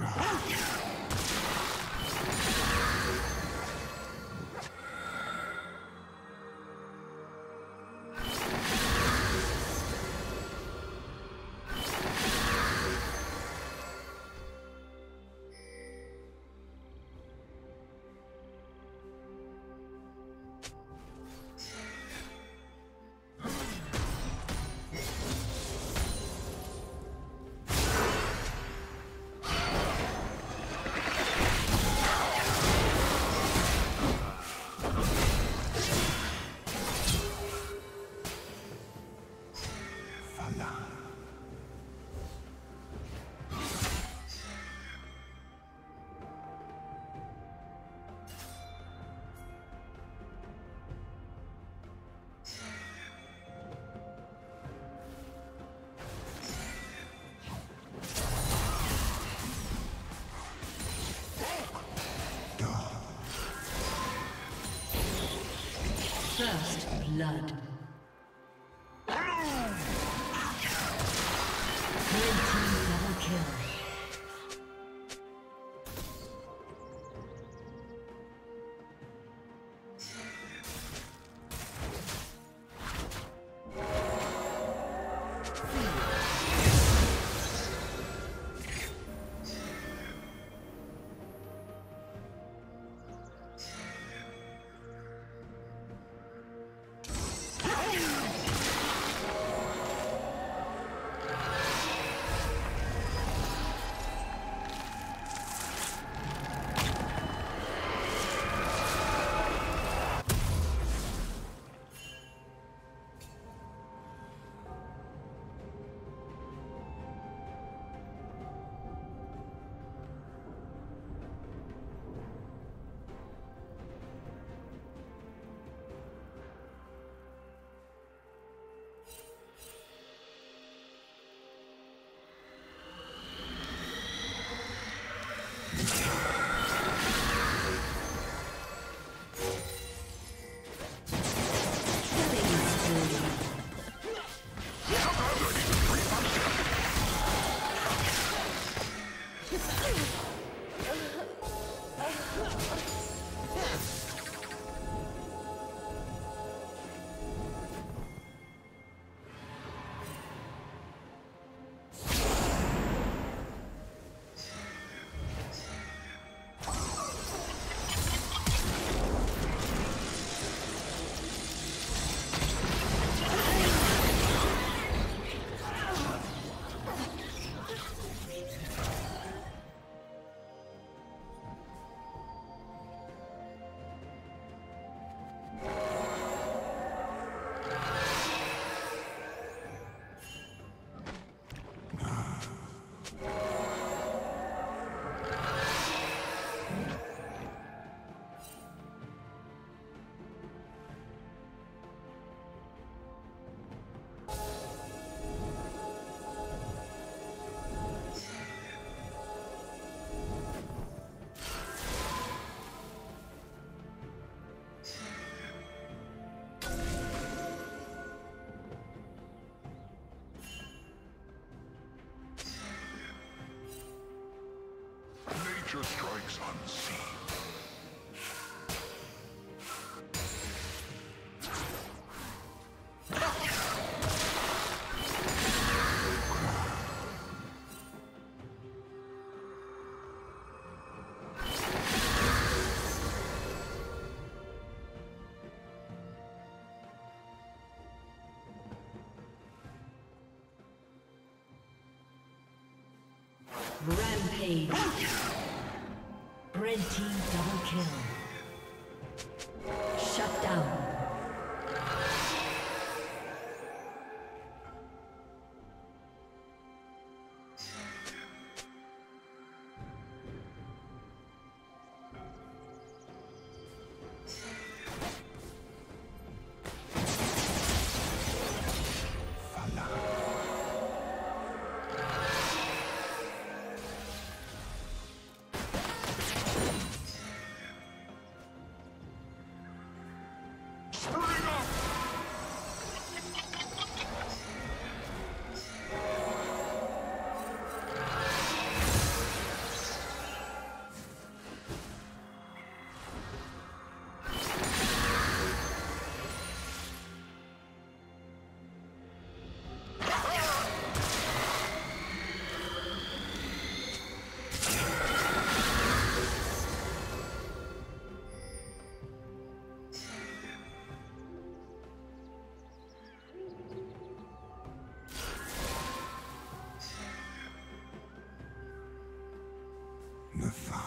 First blood. Nature strikes unseen. Rampage. Red team double kill. beautiful.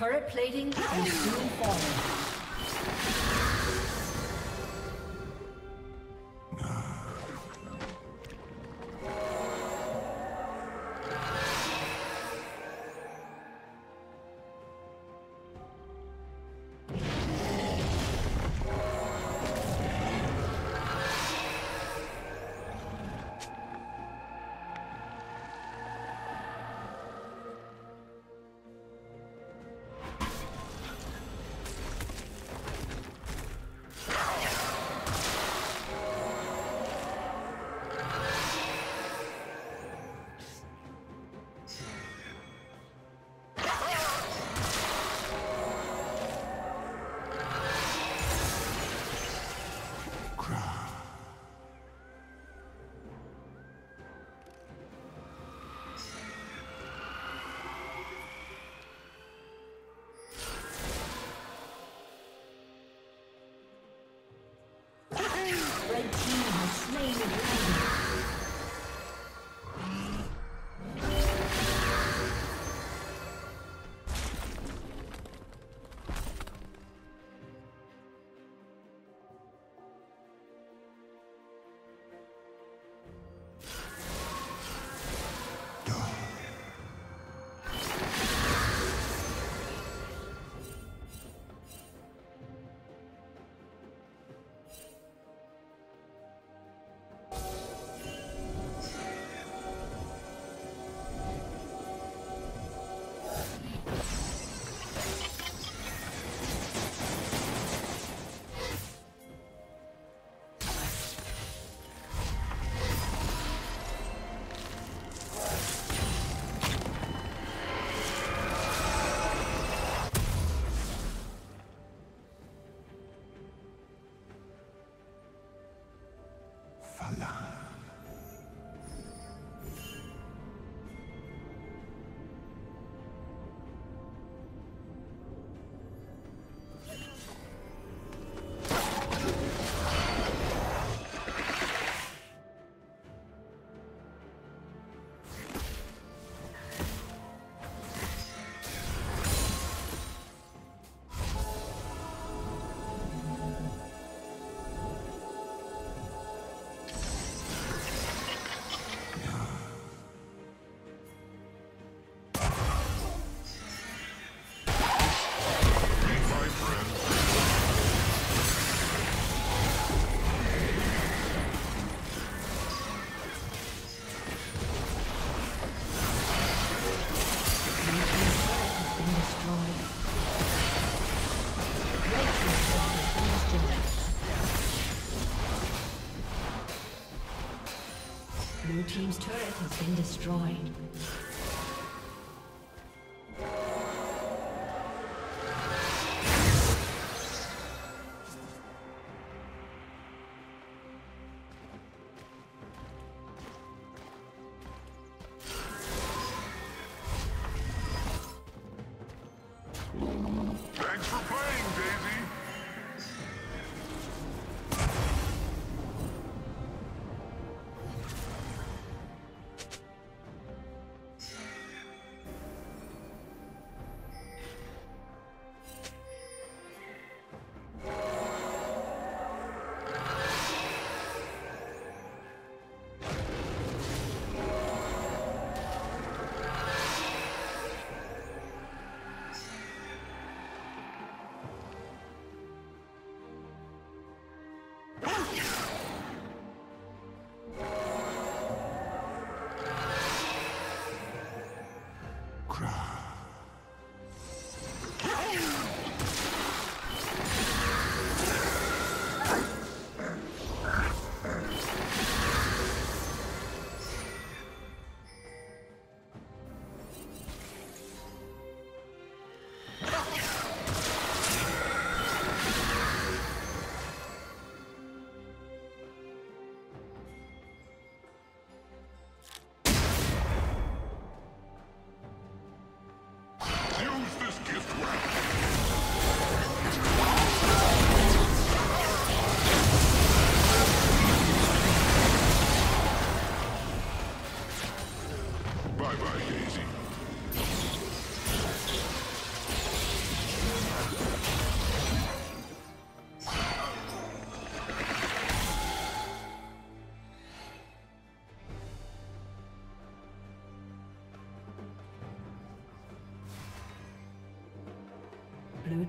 Turret plating will soon fall. Blue team's turret has been destroyed. Blue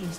Team's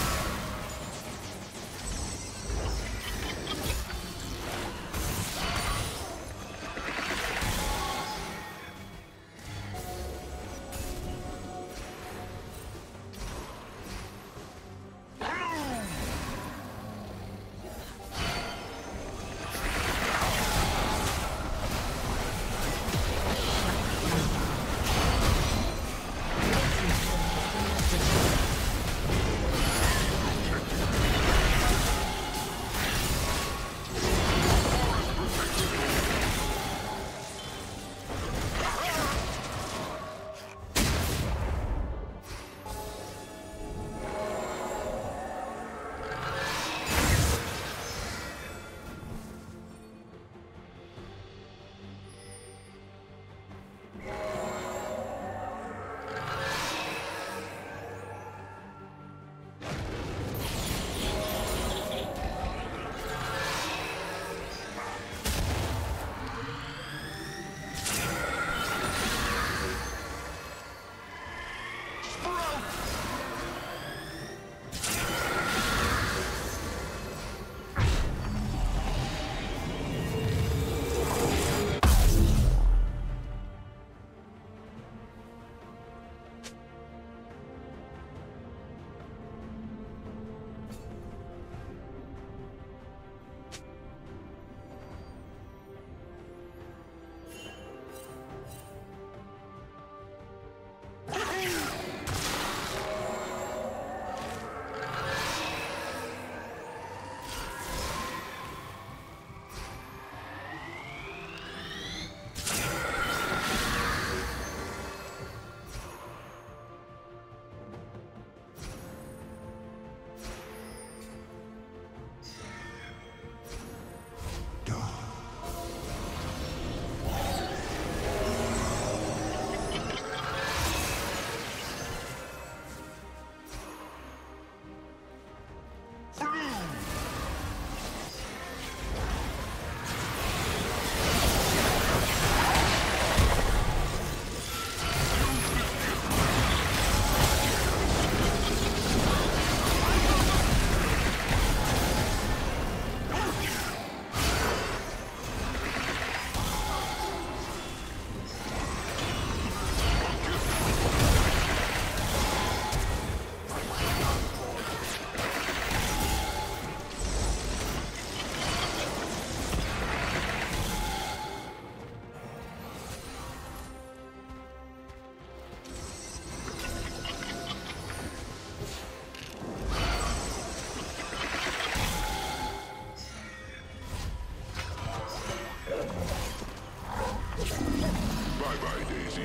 easy.